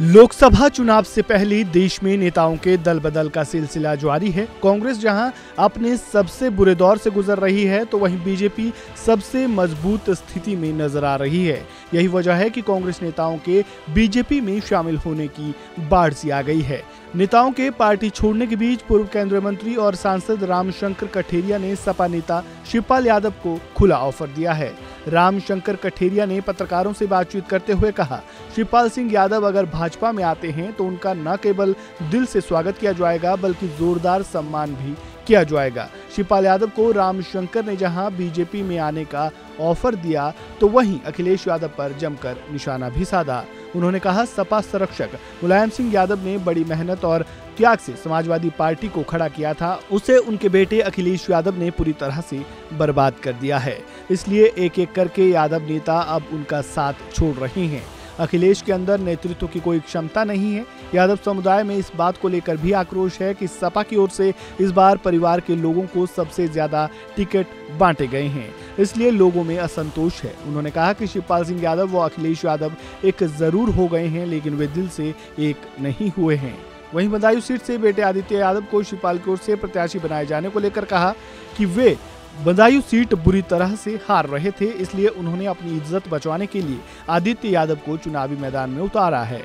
लोकसभा चुनाव से पहले देश में नेताओं के दल बदल का सिलसिला जारी है। कांग्रेस जहां अपने सबसे बुरे दौर से गुजर रही है तो वहीं बीजेपी सबसे मजबूत स्थिति में नजर आ रही है। यही वजह है कि कांग्रेस नेताओं के बीजेपी में शामिल होने की बाढ़ सी आ गई है। नेताओं के पार्टी छोड़ने के बीच पूर्व केंद्रीय मंत्री और सांसद रामशंकर कठेरिया ने सपा नेता शिवपाल यादव को खुला ऑफर दिया है। रामशंकर कठेरिया ने पत्रकारों से बातचीत करते हुए कहा, शिवपाल सिंह यादव अगर भाजपा में आते हैं तो उनका न केवल दिल से स्वागत किया जाएगा बल्कि जोरदार सम्मान भी किया जाएगा। शिवपाल यादव को रामशंकर ने जहां बीजेपी में आने का ऑफर दिया तो वहीं अखिलेश यादव पर जमकर निशाना भी साधा। उन्होंने कहा, सपा संरक्षक मुलायम सिंह यादव ने बड़ी मेहनत और त्याग से समाजवादी पार्टी को खड़ा किया था, उसे उनके बेटे अखिलेश यादव ने पूरी तरह से बर्बाद कर दिया है। इसलिए एक एक करके यादव नेता अब उनका साथ छोड़ रहे हैं। अखिलेश के अंदर नेतृत्व की कोई क्षमता नहीं है। यादव समुदाय में इस बात को लेकर भी आक्रोश है कि सपा की ओर से इस बार परिवार के लोगों को सबसे ज्यादा टिकट बांटे गए हैं, इसलिए लोगों में असंतोष है। उन्होंने कहा कि शिवपाल सिंह यादव व अखिलेश यादव एक जरूर हो गए हैं लेकिन वे दिल से एक नहीं हुए हैं। वहीं बदायूं सीट से बेटे आदित्य यादव को शिवपाल की ओर से प्रत्याशी बनाए जाने को लेकर कहा कि वे बदायूं सीट बुरी तरह से हार रहे थे, इसलिए उन्होंने अपनी इज्जत बचाने के लिए आदित्य यादव को चुनावी मैदान में उतारा है।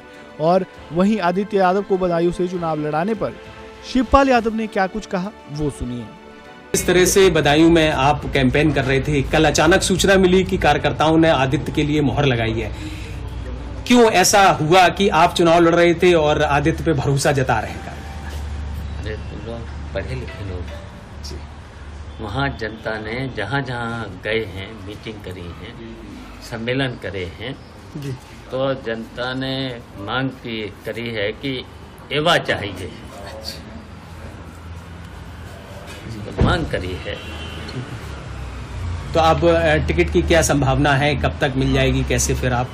और वहीं आदित्य यादव को बदायूं से चुनाव लड़ाने पर शिवपाल यादव ने क्या कुछ कहा वो सुनिए। इस तरह से बदायूं में आप कैंपेन कर रहे थे, कल अचानक सूचना मिली कि कार्यकर्ताओं ने आदित्य के लिए मोहर लगाई है, क्यों ऐसा हुआ कि आप चुनाव लड़ रहे थे और आदित्य पे भरोसा जता रहे थे? पढ़े लिखे लोग वहाँ जनता ने जहाँ जहाँ गए हैं, मीटिंग करी है, सम्मेलन करे हैं, तो जनता ने मांग की करी है कि एवा चाहिए, तो मांग करी है। तो अब टिकट की क्या संभावना है, कब तक मिल जाएगी, कैसे? फिर आप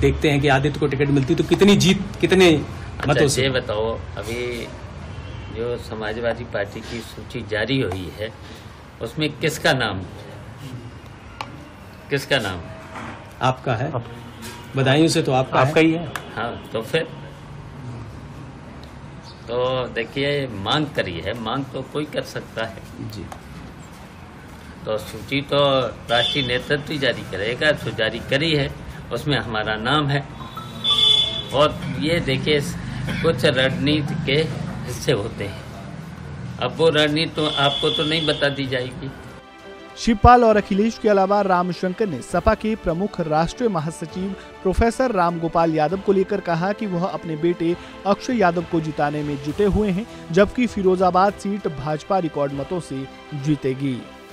देखते हैं कि आदित्य को टिकट मिलती तो कितनी जीत, कितने मतों से? बताओ, अभी जो समाजवादी पार्टी की सूची जारी हुई है उसमें किसका नाम आपका है? बदायूं से तो आपका ही है। हाँ, तो फिर तो देखिए, मांग करी है, मांग तो कोई कर सकता है जी। तो सूची तो राष्ट्रीय नेतृत्व जारी करेगा, तो जारी करी है, उसमें हमारा नाम है। और ये देखिए, कुछ रणनीति के हिस्से होते हैं, अब वो रणनीति तो आपको तो नहीं बता दी जाएगी। शिवपाल और अखिलेश के अलावा रामशंकर ने सपा के प्रमुख राष्ट्रीय महासचिव प्रोफेसर रामगोपाल यादव को लेकर कहा कि वह अपने बेटे अक्षय यादव को जिताने में जुटे हुए हैं, जबकि फिरोजाबाद सीट भाजपा रिकॉर्ड मतों से जीतेगी।